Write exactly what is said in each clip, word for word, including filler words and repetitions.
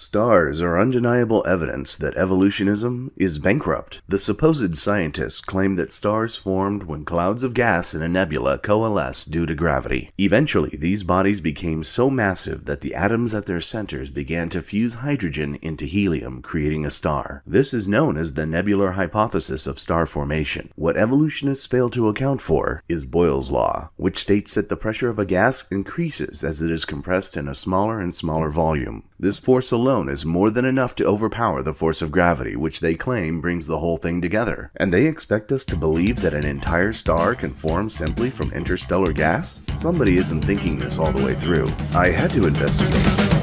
Stars are undeniable evidence that evolutionism is bankrupt. The supposed scientists claim that stars formed when clouds of gas in a nebula coalesced due to gravity. Eventually, these bodies became so massive that the atoms at their centers began to fuse hydrogen into helium, creating a star. This is known as the nebular hypothesis of star formation. What evolutionists fail to account for is Boyle's law, which states that the pressure of a gas increases as it is compressed in a smaller and smaller volume. This force alone Alone is more than enough to overpower the force of gravity, which they claim brings the whole thing together. And they expect us to believe that an entire star can form simply from interstellar gas? Somebody isn't thinking this all the way through. I had to investigate.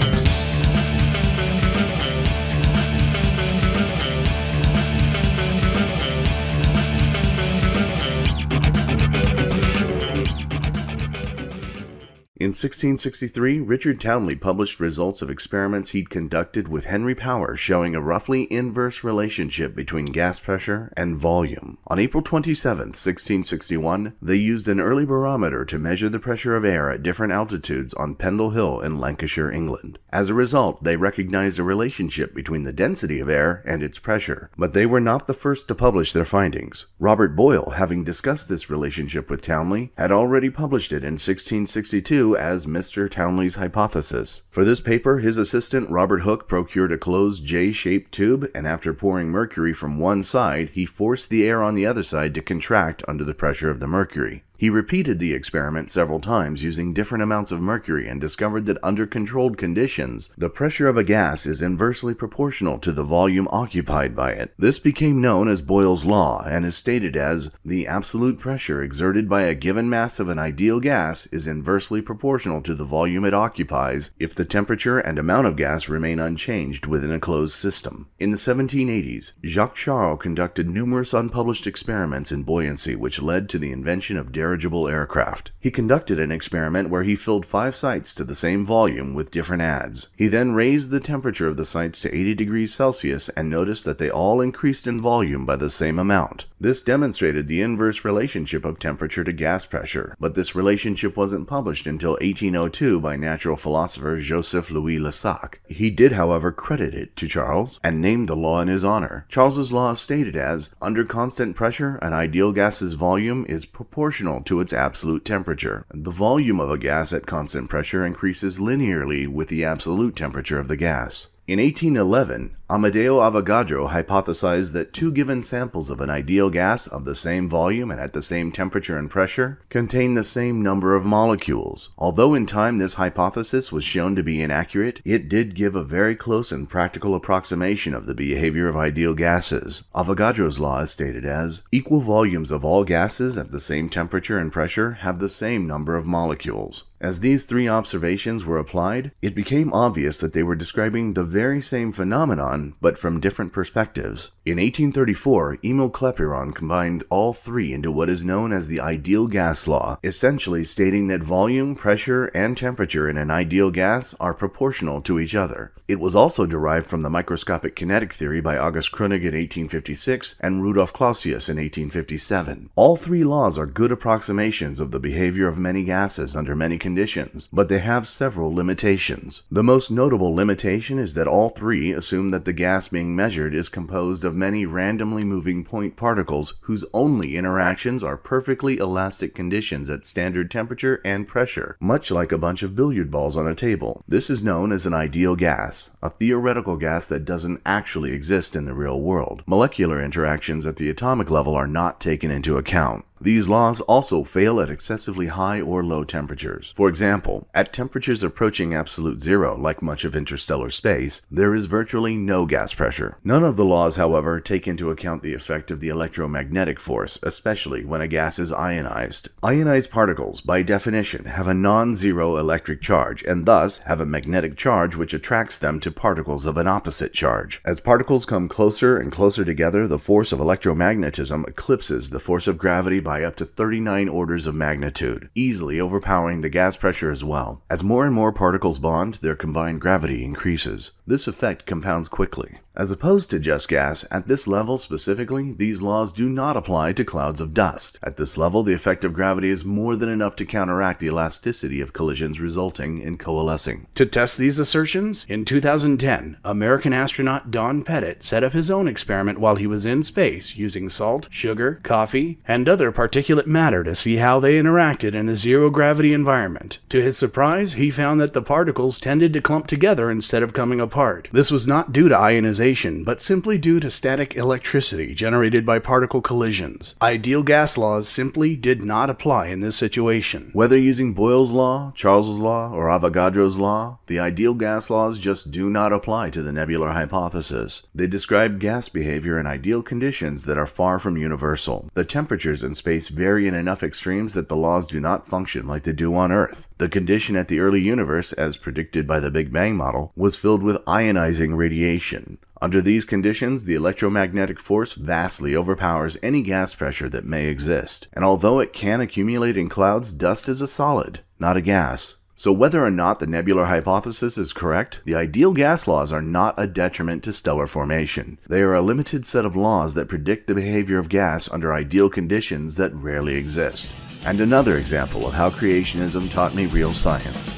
In sixteen sixty-three, Richard Townley published results of experiments he'd conducted with Henry Power showing a roughly inverse relationship between gas pressure and volume. On April twenty-seventh, sixteen sixty-one, they used an early barometer to measure the pressure of air at different altitudes on Pendle Hill in Lancashire, England. As a result, they recognized a relationship between the density of air and its pressure, but they were not the first to publish their findings. Robert Boyle, having discussed this relationship with Townley, had already published it in sixteen sixty-two as Mister Townley's hypothesis. For this paper, his assistant Robert Hooke procured a closed J-shaped tube, and after pouring mercury from one side, he forced the air on the other side to contract under the pressure of the mercury. He repeated the experiment several times using different amounts of mercury and discovered that under controlled conditions, the pressure of a gas is inversely proportional to the volume occupied by it. This became known as Boyle's law and is stated as the absolute pressure exerted by a given mass of an ideal gas is inversely proportional to the volume it occupies if the temperature and amount of gas remain unchanged within a closed system. In the seventeen eighties, Jacques Charles conducted numerous unpublished experiments in buoyancy which led to the invention of dirigible aircraft. He conducted an experiment where he filled five sites to the same volume with different ads. He then raised the temperature of the sites to eighty degrees Celsius and noticed that they all increased in volume by the same amount. This demonstrated the inverse relationship of temperature to gas pressure, but this relationship wasn't published until eighteen oh two by natural philosopher Joseph Louis Gay-Lussac. He did, however, credit it to Charles and named the law in his honor. Charles's law is stated as, under constant pressure, an ideal gas's volume is proportional to its absolute temperature. The volume of a gas at constant pressure increases linearly with the absolute temperature of the gas. In eighteen eleven, Amedeo Avogadro hypothesized that two given samples of an ideal gas of the same volume and at the same temperature and pressure contain the same number of molecules. Although in time this hypothesis was shown to be inaccurate, it did give a very close and practical approximation of the behavior of ideal gases. Avogadro's law is stated as, equal volumes of all gases at the same temperature and pressure have the same number of molecules. As these three observations were applied, it became obvious that they were describing the very same phenomenon, but from different perspectives. In eighteen thirty-four, Emil Clapeyron combined all three into what is known as the ideal gas law, essentially stating that volume, pressure, and temperature in an ideal gas are proportional to each other. It was also derived from the microscopic kinetic theory by August Krönig in eighteen fifty-six and Rudolf Clausius in eighteen fifty-seven. All three laws are good approximations of the behavior of many gases under many conditions, but they have several limitations. The most notable limitation is that all three assume that the gas being measured is composed of many randomly moving point particles whose only interactions are perfectly elastic conditions at standard temperature and pressure, much like a bunch of billiard balls on a table. This is known as an ideal gas, a theoretical gas that doesn't actually exist in the real world. Molecular interactions at the atomic level are not taken into account. These laws also fail at excessively high or low temperatures. For example, at temperatures approaching absolute zero, like much of interstellar space, there is virtually no gas pressure. None of the laws, however, take into account the effect of the electromagnetic force, especially when a gas is ionized. Ionized particles, by definition, have a non-zero electric charge, and thus have a magnetic charge which attracts them to particles of an opposite charge. As particles come closer and closer together, the force of electromagnetism eclipses the force of gravity by up to thirty-nine orders of magnitude, easily overpowering the gas pressure as well. As more and more particles bond, their combined gravity increases. This effect compounds quickly. As opposed to just gas, at this level specifically, these laws do not apply to clouds of dust. At this level, the effect of gravity is more than enough to counteract the elasticity of collisions resulting in coalescing. To test these assertions, in two thousand ten, American astronaut Don Pettit set up his own experiment while he was in space using salt, sugar, coffee, and other particulate matter to see how they interacted in a zero-gravity environment. To his surprise, he found that the particles tended to clump together instead of coming apart. This was not due to ionization, but simply due to static electricity generated by particle collisions. Ideal gas laws simply did not apply in this situation. Whether using Boyle's law, Charles's law, or Avogadro's law, the ideal gas laws just do not apply to the nebular hypothesis. They describe gas behavior in ideal conditions that are far from universal. The temperatures in space vary in enough extremes that the laws do not function like they do on Earth. The condition at the early universe, as predicted by the Big Bang model, was filled with ionizing radiation. Under these conditions, the electromagnetic force vastly overpowers any gas pressure that may exist. And although it can accumulate in clouds, dust is a solid, not a gas. So whether or not the nebular hypothesis is correct, the ideal gas laws are not a detriment to stellar formation. They are a limited set of laws that predict the behavior of gas under ideal conditions that rarely exist. And another example of how creationism taught me real science.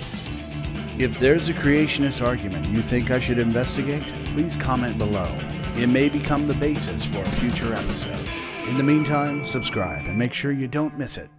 If there's a creationist argument you think I should investigate, please comment below. It may become the basis for a future episode. In the meantime, subscribe and make sure you don't miss it.